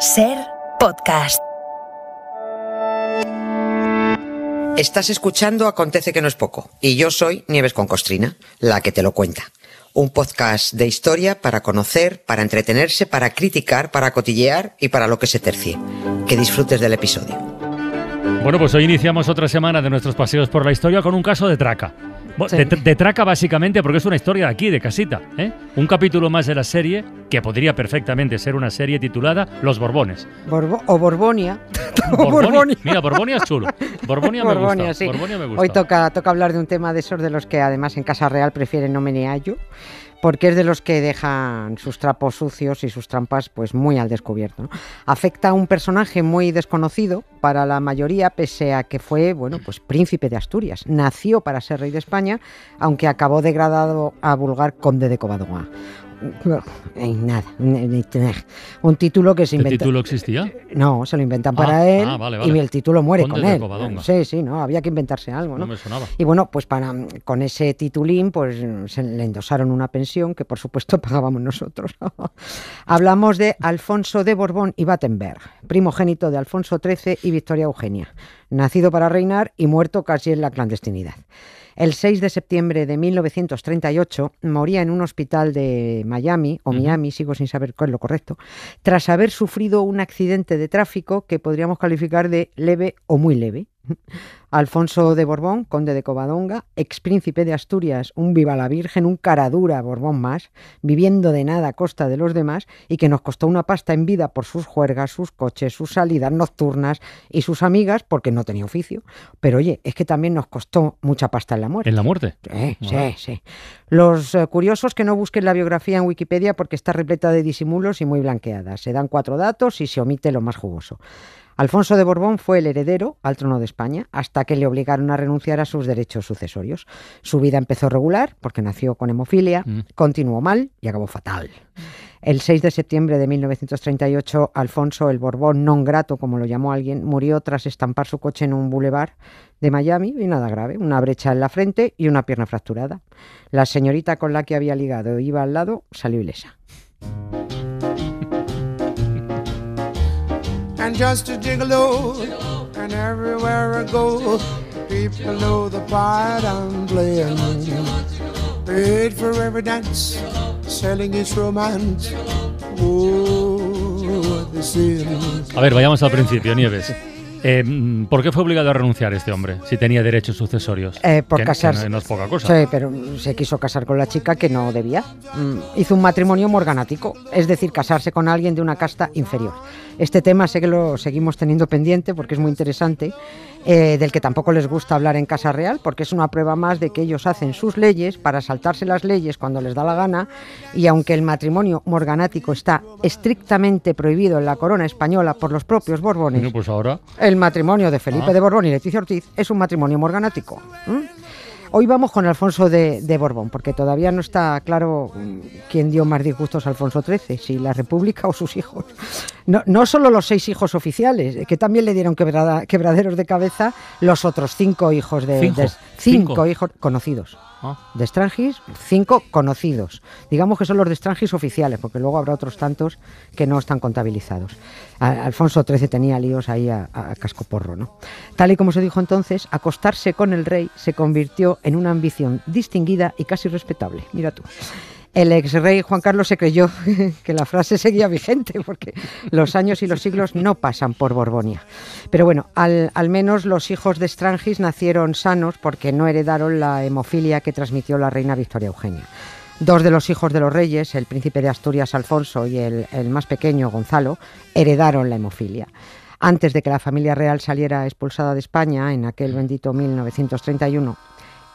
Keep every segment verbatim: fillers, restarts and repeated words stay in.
SER Podcast. Estás escuchando Acontece que no es poco, y yo soy Nieves Concostrina, la que te lo cuenta. Un podcast de historia para conocer, para entretenerse, para criticar, para cotillear y para lo que se tercie. Que disfrutes del episodio. Bueno, pues hoy iniciamos otra semana de nuestros paseos por la historia con un caso de traca. Sí. De, de traca básicamente porque es una historia de aquí, de casita, ¿eh? Un capítulo más de la serie que podría perfectamente ser una serie titulada Los Borbones. Borbo, o Borbonia. Borbonia. Borbonia. Mira, Borbonia es chulo. Borbonia, me Borbonia, gusta. Sí. Borbonia me gusta. Hoy toca, toca hablar de un tema de esos de los que además en Casa Real prefieren no meneallo, porque es de los que dejan sus trapos sucios y sus trampas pues muy al descubierto, ¿no? Afecta a un personaje muy desconocido para la mayoría, pese a que fue, bueno, pues príncipe de Asturias. Nació para ser rey de España, aunque acabó degradado a vulgar conde de Covadonga. Nada, un título que se inventó. ¿El título existía? No, se lo inventan ah, para él ah, vale, vale. Y el título muere con él. Covadonga. Sí, sí, no, había que inventarse algo, ¿no? No me sonaba. Y bueno, pues para con ese titulín, pues se le endosaron una pensión que por supuesto pagábamos nosotros. Hablamos de Alfonso de Borbón y Battenberg, primogénito de Alfonso trece y Victoria Eugenia, nacido para reinar y muerto casi en la clandestinidad. El seis de septiembre de mil novecientos treinta y ocho moría en un hospital de Miami, o Miami, sigo sin saber cuál es lo correcto, tras haber sufrido un accidente de tráfico que podríamos calificar de leve o muy leve. Alfonso de Borbón, conde de Covadonga, expríncipe de Asturias, un viva la Virgen, un caradura Borbón más, viviendo de nada a costa de los demás y que nos costó una pasta en vida por sus juergas, sus coches, sus salidas nocturnas y sus amigas porque no tenía oficio. Pero oye, es que también nos costó mucha pasta en la muerte. ¿En la muerte? Sí, wow. sí, sí. Los eh, curiosos que no busquen la biografía en Wikipedia porque está repleta de disimulos y muy blanqueada. Se dan cuatro datos y se omite lo más jugoso. Alfonso de Borbón fue el heredero al trono de España hasta que le obligaron a renunciar a sus derechos sucesorios. Su vida empezó regular porque nació con hemofilia, mm. continuó mal y acabó fatal. El seis de septiembre de mil novecientos treinta y ocho, Alfonso el Borbón non grato, como lo llamó alguien, murió tras estampar su coche en un bulevar de Miami y nada grave, una brecha en la frente y una pierna fracturada. La señorita con la que había ligado iba al lado, salió ilesa. And just a gigolo, gigolo, and everywhere I go, gigolo, people gigolo, know the part I'm playing. Paid for every dance, gigolo, selling its romance. Gigolo, oh, the sin. A ver, vayamos al principio, Nieves. Eh, ¿Por qué fue obligado a renunciar este hombre si tenía derechos sucesorios? Eh, por que, casarse. Que no, no es poca cosa. Sí, pero se quiso casar con la chica que no debía. Mm, hizo un matrimonio morganático, es decir, casarse con alguien de una casta inferior. Este tema sé que lo seguimos teniendo pendiente porque es muy interesante, eh, del que tampoco les gusta hablar en Casa Real porque es una prueba más de que ellos hacen sus leyes para saltarse las leyes cuando les da la gana, y aunque el matrimonio morganático está estrictamente prohibido en la corona española por los propios Borbones, no, pues ahora... el matrimonio de Felipe ah. de Borbón y Leticia Ortiz es un matrimonio morganático. ¿Mm? Hoy vamos con Alfonso de, de Borbón, porque todavía no está claro quién dio más disgustos a Alfonso trece, si la República o sus hijos. No, no solo los seis hijos oficiales, que también le dieron quebrada, quebraderos de cabeza los otros cinco hijos de, ¿Cinco? de cinco, cinco hijos conocidos. Ah. De Strangis, cinco conocidos. Digamos que son los de Strangis oficiales, porque luego habrá otros tantos que no están contabilizados. A, Alfonso trece tenía líos ahí a, a cascoporro, ¿no? Tal y como se dijo entonces, acostarse con el rey se convirtió en una ambición distinguida y casi respetable. Mira tú. El exrey Juan Carlos se creyó que la frase seguía vigente porque los años y los siglos no pasan por Borbonia. Pero bueno, al, al menos los hijos de Strangis nacieron sanos porque no heredaron la hemofilia que transmitió la reina Victoria Eugenia. Dos de los hijos de los reyes, el príncipe de Asturias Alfonso y el, el más pequeño Gonzalo, heredaron la hemofilia. Antes de que la familia real saliera expulsada de España en aquel bendito mil novecientos treinta y uno,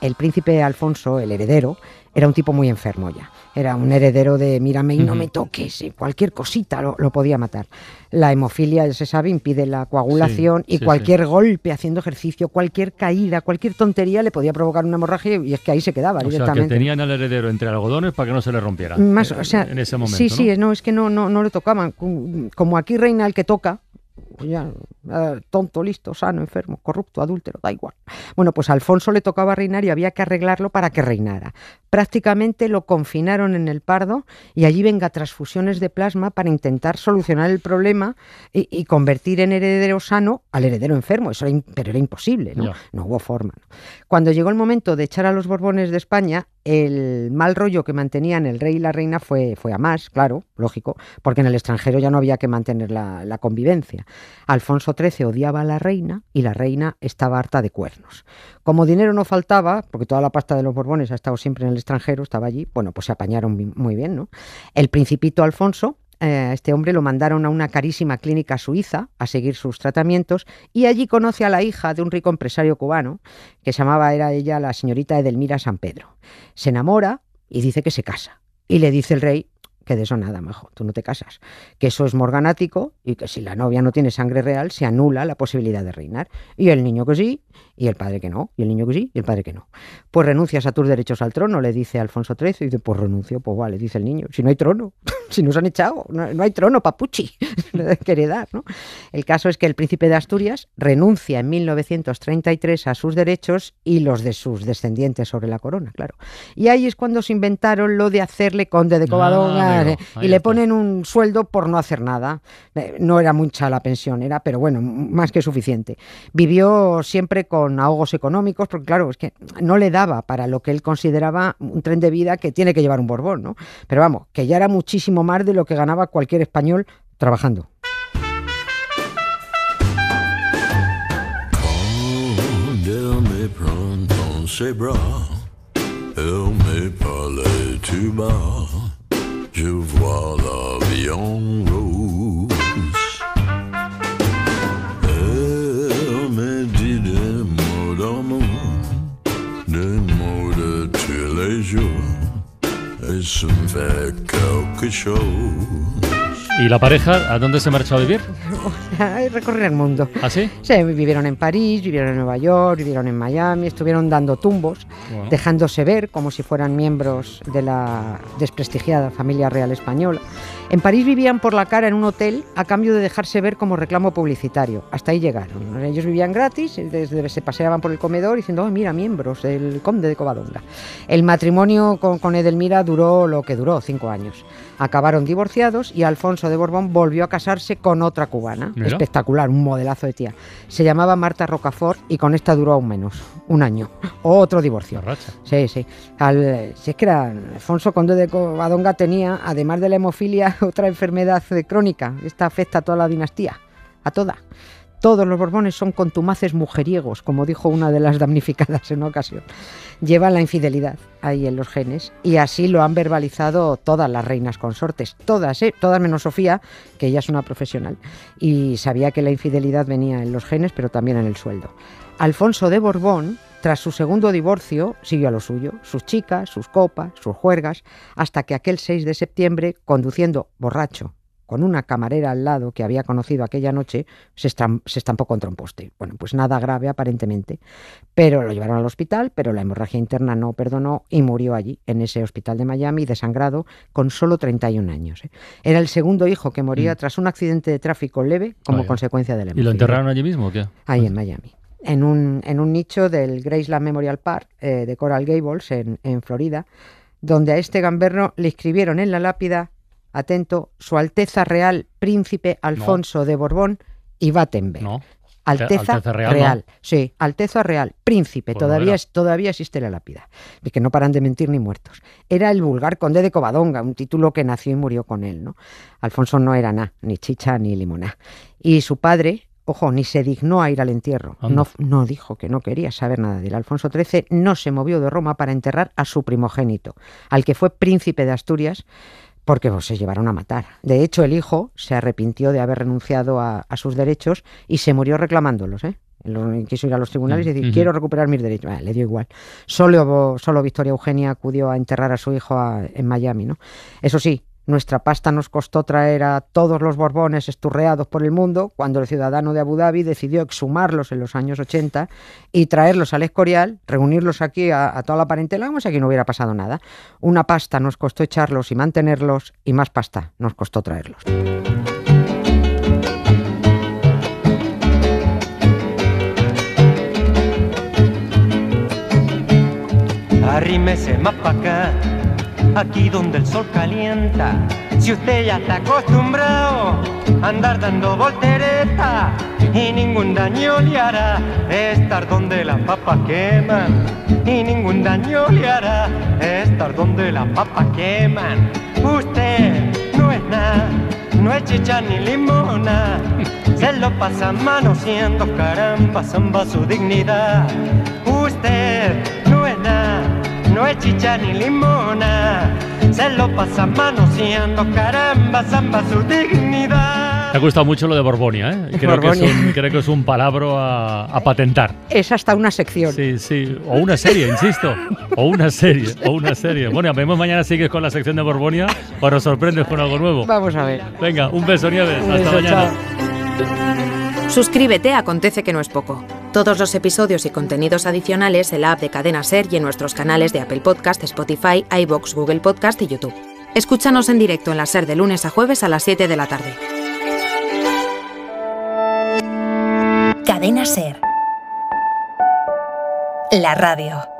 el príncipe Alfonso, el heredero, era un tipo muy enfermo ya. Era un heredero de mírame y no me toques, cualquier cosita lo, lo podía matar. La hemofilia, se sabe, impide la coagulación sí, y sí, cualquier sí. golpe haciendo ejercicio, cualquier caída, cualquier tontería le podía provocar una hemorragia y es que ahí se quedaba o directamente. O sea, que tenían al heredero entre algodones para que no se le rompiera. Más, eh, o sea, en ese momento, sí, ¿no? sí, no, es que no, no, no le tocaban. Como aquí reina el que toca, pues ya... eh, tonto, listo, sano, enfermo, corrupto, adúltero, da igual. Bueno, pues a Alfonso le tocaba reinar y había que arreglarlo para que reinara. Prácticamente lo confinaron en el Pardo y allí venga transfusiones de plasma para intentar solucionar el problema y, y convertir en heredero sano al heredero enfermo. Eso era, pero era imposible, ¿no? Yeah. No hubo forma, ¿no? Cuando llegó el momento de echar a los Borbones de España, el mal rollo que mantenían el rey y la reina fue, fue a más, claro, lógico, porque en el extranjero ya no había que mantener la, la convivencia. Alfonso trece odiaba a la reina y la reina estaba harta de cuernos. Como dinero no faltaba, porque toda la pasta de los Borbones ha estado siempre en el extranjero, estaba allí, bueno, pues se apañaron muy bien, ¿no? El principito Alfonso, eh, este hombre, lo mandaron a una carísima clínica suiza a seguir sus tratamientos y allí conoce a la hija de un rico empresario cubano que se llamaba, era ella la señorita Edelmira Sampedro. Se enamora y dice que se casa. Y le dice el rey que de eso nada, majo, tú no te casas, que eso es morganático y que si la novia no tiene sangre real se anula la posibilidad de reinar. Y el niño que sí, y el padre que no, y el niño que sí, y el padre que no. Pues renuncias a tus derechos al trono, le dice Alfonso trece, y dice, pues renuncio, pues vale, dice el niño, si no hay trono, si nos han echado, no, no hay trono, papuchi, que heredar, ¿no? El caso es que el príncipe de Asturias renuncia en mil novecientos treinta y tres a sus derechos y los de sus descendientes sobre la corona, claro. Y ahí es cuando se inventaron lo de hacerle conde de Covadonga, ah. Claro, y le ponen un sueldo por no hacer nada. No era mucha la pensión, era, pero bueno, más que suficiente. Vivió siempre con ahogos económicos, porque claro, es que no le daba para lo que él consideraba un tren de vida que tiene que llevar un Borbón, ¿no? Pero vamos, que ya era muchísimo más de lo que ganaba cualquier español trabajando. Je vois l'avion rose. Elle me dit des mots d'amour, des mots de tous les jours, et ça me fait quelque chose. ¿Y la pareja a dónde se marchó a vivir? A recorrer el mundo. ¿Ah, sí? Sí, vivieron en París, vivieron en Nueva York, vivieron en Miami, estuvieron dando tumbos, bueno, dejándose ver como si fueran miembros de la desprestigiada familia real española. En París vivían por la cara en un hotel a cambio de dejarse ver como reclamo publicitario. Hasta ahí llegaron. Ellos vivían gratis, desde, se paseaban por el comedor diciendo, oh, mira, miembros del conde de Covadonga. El matrimonio con, con Edelmira duró lo que duró, cinco años. Acabaron divorciados y Alfonso de Borbón volvió a casarse con otra cubana. ¿Mira? Espectacular, un modelazo de tía. Se llamaba Marta Rocafort y con esta duró aún menos, un año. Otro divorcio. Sí, sí. Al, si es que era Alfonso conde de Covadonga, tenía, además de la hemofilia, otra enfermedad crónica. Esta afecta a toda la dinastía, a toda. Todos los Borbones son contumaces mujeriegos, como dijo una de las damnificadas en una ocasión. Llevan la infidelidad ahí en los genes y así lo han verbalizado todas las reinas consortes, todas, ¿eh? Todas menos Sofía, que ella es una profesional y sabía que la infidelidad venía en los genes, pero también en el sueldo. Alfonso de Borbón, tras su segundo divorcio, siguió a lo suyo, sus chicas, sus copas, sus juergas, hasta que aquel seis de septiembre, conduciendo borracho, con una camarera al lado que había conocido aquella noche, se estampó contra un poste. Bueno, pues nada grave aparentemente, pero lo llevaron al hospital, pero la hemorragia interna no perdonó y murió allí, en ese hospital de Miami, desangrado, con solo treinta y un años. ¿eh? Era el segundo hijo que moría mm. tras un accidente de tráfico leve como Oye. consecuencia de la hemorragia. ¿Y lo enterraron allí mismo o qué? Ahí en Miami. En un, en un nicho del Graceland Memorial Park eh, de Coral Gables, en, en Florida, donde a este gamberro le escribieron en la lápida, atento, Su Alteza Real Príncipe Alfonso no. de Borbón y Battenberg. No. Alteza, Alteza Real. Real. No. Sí, Alteza Real, Príncipe. Pues todavía, no es, todavía existe la lápida. Es que no paran de mentir ni muertos. Era el vulgar conde de Covadonga, un título que nació y murió con él, ¿no? Alfonso no era nada, ni chicha ni limoná. Y su padre, ojo, ni se dignó a ir al entierro. No, no dijo que no quería saber nada de él. Alfonso trece no se movió de Roma para enterrar a su primogénito, al que fue príncipe de Asturias, porque pues, se llevaron a matar. De hecho, el hijo se arrepintió de haber renunciado a, a sus derechos y se murió reclamándolos, ¿eh? Quiso ir a los tribunales y decir, uh-huh. quiero recuperar mis derechos. Ah, le dio igual. Solo, solo Victoria Eugenia acudió a enterrar a su hijo a, en Miami, ¿no? Eso sí, nuestra pasta nos costó traer a todos los Borbones esturreados por el mundo cuando el ciudadano de Abu Dhabi decidió exhumarlos en los años ochenta y traerlos al Escorial, reunirlos aquí a, a toda la parentela, como si aquí no hubiera pasado nada. Una pasta nos costó echarlos y mantenerlos y más pasta nos costó traerlos. Arrímese más para acá, aquí donde el sol calienta. Si usted ya está acostumbrado a andar dando volteretas, y ningún daño le hará estar donde las papas queman. Y ningún daño le hará estar donde las papas queman. Usted no es nada, no es chicha ni limona. Se lo pasa manoseando, caramba, zamba su dignidad. Usted no es nada, no es chicha ni limona. Se lo pasa manoseando, caramba, zamba su dignidad. Me ha gustado mucho lo de Borbonia, ¿eh? Creo, Borbonia. Que, es un, creo que es un palabro a, a patentar. Es hasta una sección. Sí, sí, o una serie, insisto. O una serie, o una serie. Bueno, vemos mañana sigues con la sección de Borbonia o nos sorprendes con algo nuevo. Vamos a ver. Venga, un beso, Nieves. Un beso, hasta mañana. Chao. Suscríbete a Acontece que no es poco. Todos los episodios y contenidos adicionales en la app de Cadena SER y en nuestros canales de Apple Podcast, Spotify, iVoox, Google Podcast y YouTube. Escúchanos en directo en la SER de lunes a jueves a las siete de la tarde. Cadena SER. La radio.